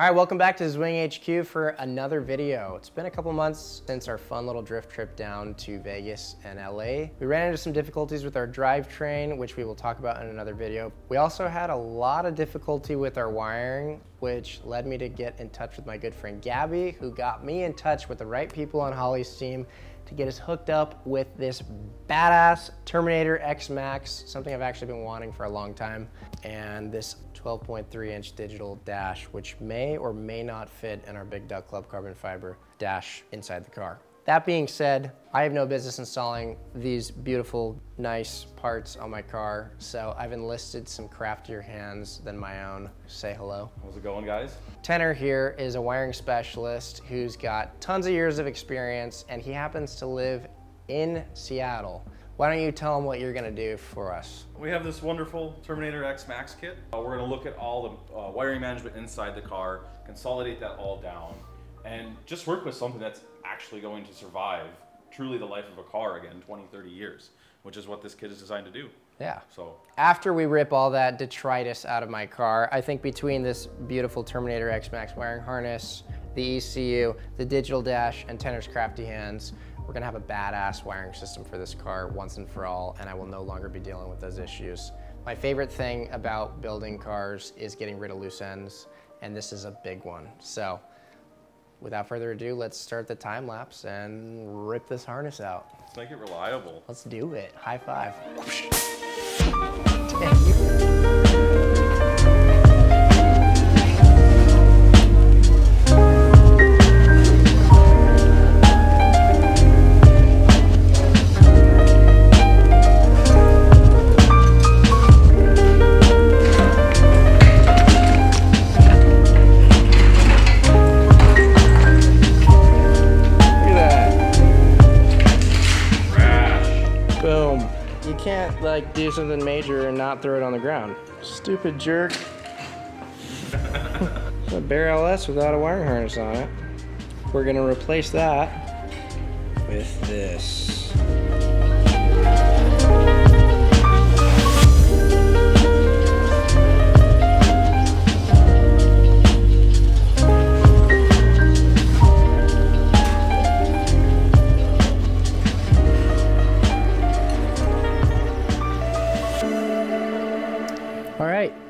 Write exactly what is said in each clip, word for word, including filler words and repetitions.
All right, welcome back to Zwing H Q for another video. It's been a couple months since our fun little drift trip down to Vegas and L A. We ran into some difficulties with our drivetrain, which we will talk about in another video. We also had a lot of difficulty with our wiring, which led me to get in touch with my good friend Gabby, who got me in touch with the right people on Holley's team to get us hooked up with this badass Terminator X Max, something I've actually been wanting for a long time, and this twelve point three inch digital dash, which may or may not fit in our Big Duck Club carbon fiber dash inside the car. That being said, I have no business installing these beautiful, nice parts on my car, so I've enlisted some craftier hands than my own. Say hello. How's it going, guys? Tenor here is a wiring specialist who's got tons of years of experience, and he happens to live in Seattle. Why don't you tell them what you're gonna do for us? We have this wonderful Terminator X Max kit. Uh, we're gonna look at all the uh, wiring management inside the car, consolidate that all down, and just work with something that's actually going to survive truly the life of a car again, twenty, thirty years, which is what this kit is designed to do. Yeah. So after we rip all that detritus out of my car, I think between this beautiful Terminator X Max wiring harness, the E C U, the digital dash, and Tenor's crafty hands, we're gonna have a badass wiring system for this car once and for all, and I will no longer be dealing with those issues. My favorite thing about building cars is getting rid of loose ends, and this is a big one. So without further ado, let's start the time lapse and rip this harness out. Let's make it reliable. Let's do it. High five. Like do something major and not throw it on the ground. Stupid jerk. It's a bare L S without a wiring harness on it. We're gonna replace that with this.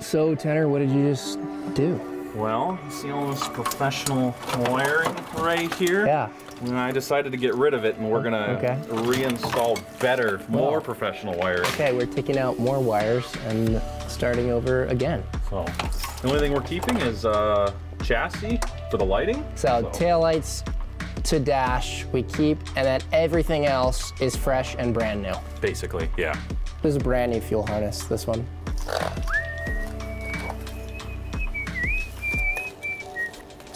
So, Tenor, what did you just do? Well, you see all this professional wiring right here? Yeah. And I decided to get rid of it, and we're gonna okay. reinstall better, more oh. professional wiring. Okay, we're taking out more wires and starting over again. So, the only thing we're keeping is uh, chassis for the lighting. So, so, taillights to dash we keep, and then everything else is fresh and brand new. Basically, yeah. This is a brand new fuel harness, this one.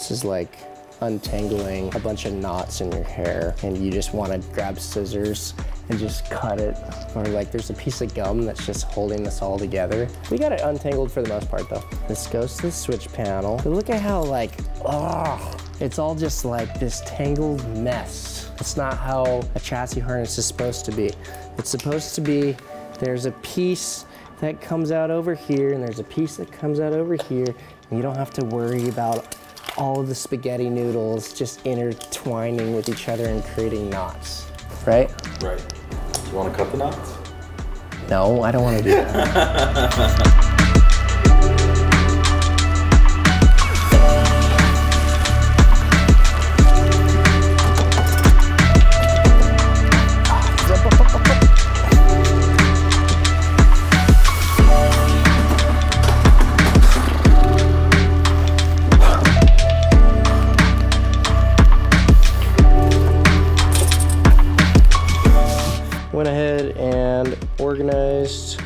This is like untangling a bunch of knots in your hair, and you just want to grab scissors and just cut it. Or like there's a piece of gum that's just holding this all together. We got it untangled for the most part though. This goes to the switch panel. But look at how like, oh, it's all just like this tangled mess. It's not how a chassis harness is supposed to be. It's supposed to be, there's a piece that comes out over here, and there's a piece that comes out over here, and you don't have to worry about all of the spaghetti noodles just intertwining with each other and creating knots, right? Right. Do you want to cut the knots? No, I don't want to do that. Organized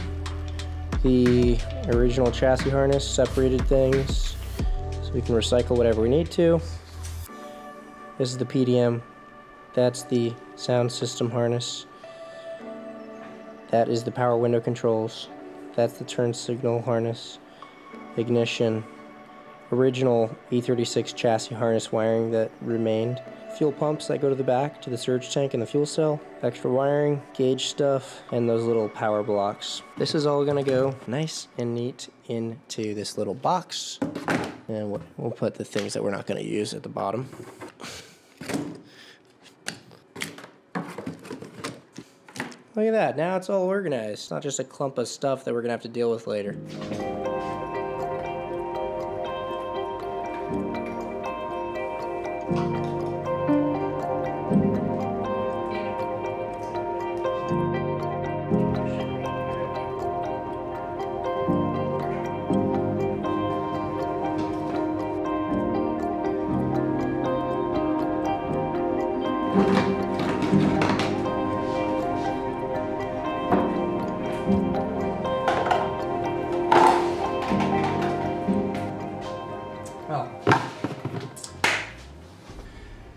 the original chassis harness, separated things so we can recycle whatever we need to. This is the P D M. That's the sound system harness. That is the power window controls. That's the turn signal harness, ignition, original E thirty-six chassis harness wiring that remained, fuel pumps that go to the back to the surge tank and the fuel cell, extra wiring, gauge stuff, and those little power blocks. This is all gonna go nice and neat into this little box. And we'll, we'll put the things that we're not going to use at the bottom. Look at that, now it's all organized. It's not just a clump of stuff that we're going to have to deal with later.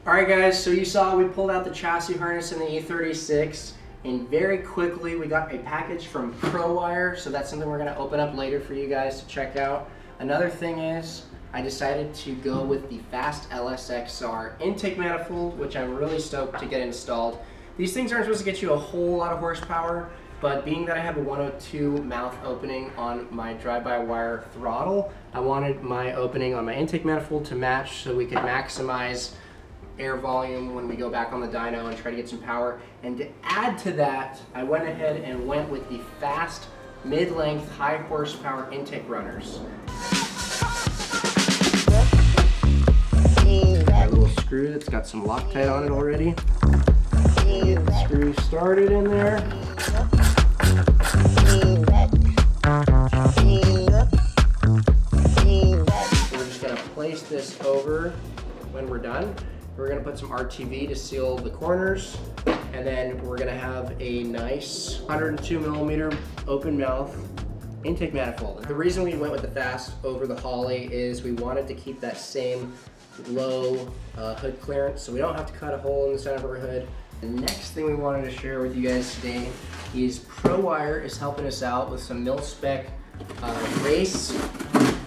Alright guys, so you saw we pulled out the chassis harness in the E thirty-six, and very quickly we got a package from ProWire, so that's something we're going to open up later for you guys to check out. Another thing is, I decided to go with the FAST L S X R intake manifold, which I'm really stoked to get installed. These things aren't supposed to get you a whole lot of horsepower, but being that I have a one oh two mouth opening on my drive-by-wire throttle, I wanted my opening on my intake manifold to match so we could maximize air volume when we go back on the dyno and try to get some power. And to add to that, I went ahead and went with the FAST mid-length high horsepower intake runners. That little screw that's got some Loctite on it already. Screw started in there. So we're just gonna place this over when we're done. We're gonna put some R T V to seal the corners, and then we're gonna have a nice one oh two millimeter open mouth intake manifold. The reason we went with the FAST over the Holley is we wanted to keep that same low uh, hood clearance, so we don't have to cut a hole in the center of our hood. The next thing we wanted to share with you guys today is ProWire is helping us out with some mil-spec uh, race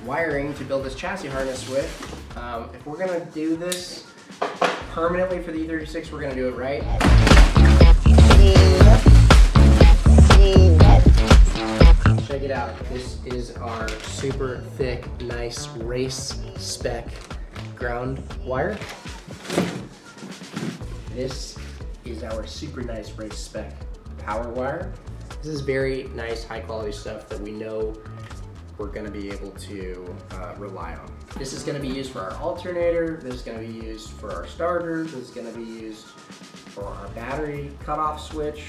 wiring to build this chassis harness with. Um, if we're gonna do this permanently for the E thirty-six, we're gonna do it right. Check it out. This is our super thick, nice race spec ground wire. This is our super nice race spec power wire. This is very nice, high quality stuff that we know we're gonna be able to uh, rely on. This is gonna be used for our alternator, this is gonna be used for our starter, this is gonna be used for our battery cutoff switch.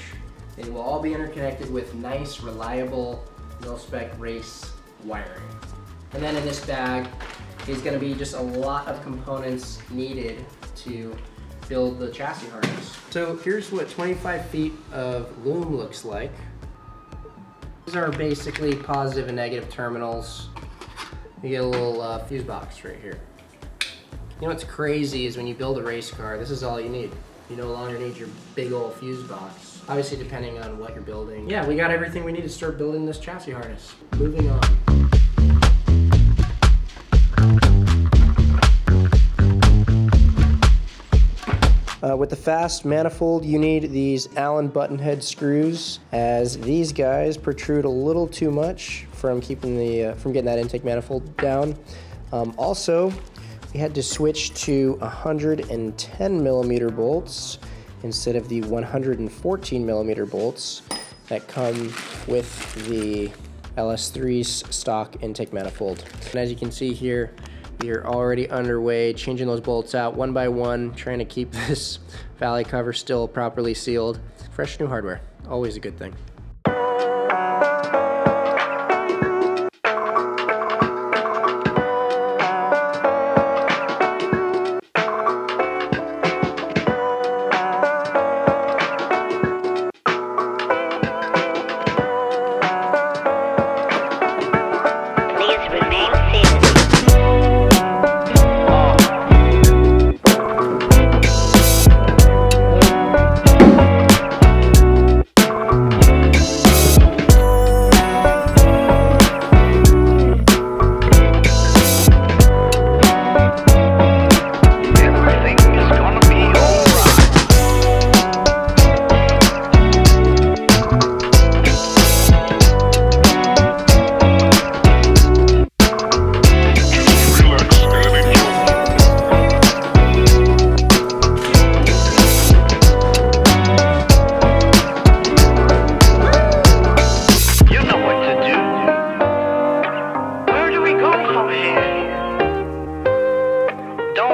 They will all be interconnected with nice, reliable, mil-spec race wiring. And then in this bag is gonna be just a lot of components needed to build the chassis harness. So here's what twenty-five feet of loom looks like. These are basically positive and negative terminals. You get a little uh, fuse box right here. You know what's crazy is when you build a race car, this is all you need. You no longer need your big old fuse box. Obviously, depending on what you're building. Yeah, we got everything we need to start building this chassis harness. Moving on. Uh, with the FAST manifold, you need these Allen button head screws, as these guys protrude a little too much from keeping the uh, from getting that intake manifold down. Um, also, we had to switch to one hundred ten millimeter bolts instead of the one hundred fourteen millimeter bolts that come with the L S three's stock intake manifold. And as you can see here, you're already underway, changing those bolts out one by one, trying to keep this valley cover still properly sealed. Fresh new hardware, always a good thing.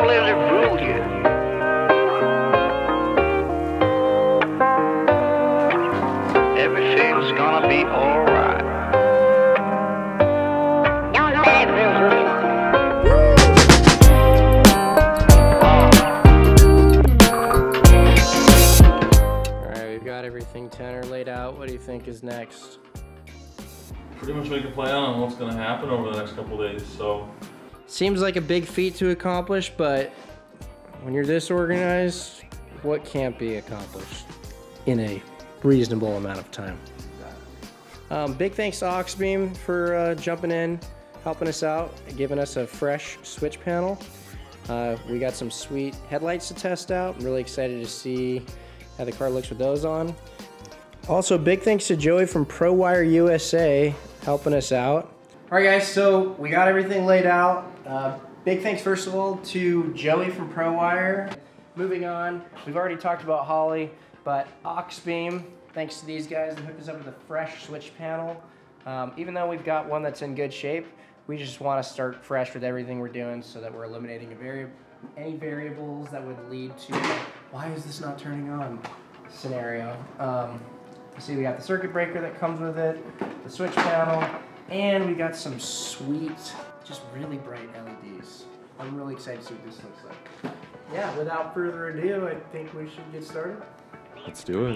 Don't let it rule you. Everything's gonna be alright. Don't let it rule you. Alright, we've got everything Tenor laid out. What do you think is next? Pretty much make a plan on what's gonna happen over the next couple days, so. Seems like a big feat to accomplish, but when you're this organized, what can't be accomplished in a reasonable amount of time? Um, big thanks to Oxbeam for uh, jumping in, helping us out, giving us a fresh switch panel. Uh, we got some sweet headlights to test out. I'm really excited to see how the car looks with those on. Also, big thanks to Joey from ProWire U S A helping us out. All right, guys, so we got everything laid out. Uh, big thanks, first of all, to Joey from ProWire. Moving on, we've already talked about Holley, but Oxbeam, thanks to these guys that hooked us up with a fresh switch panel. Um, even though we've got one that's in good shape, we just want to start fresh with everything we're doing so that we're eliminating a vari any variables that would lead to, why is this not turning on, scenario. Um, you see, we got the circuit breaker that comes with it, the switch panel, and we got some sweet, just really bright L E Ds. I'm really excited to see what this looks like. Yeah, without further ado, I think we should get started. Let's do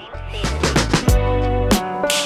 it.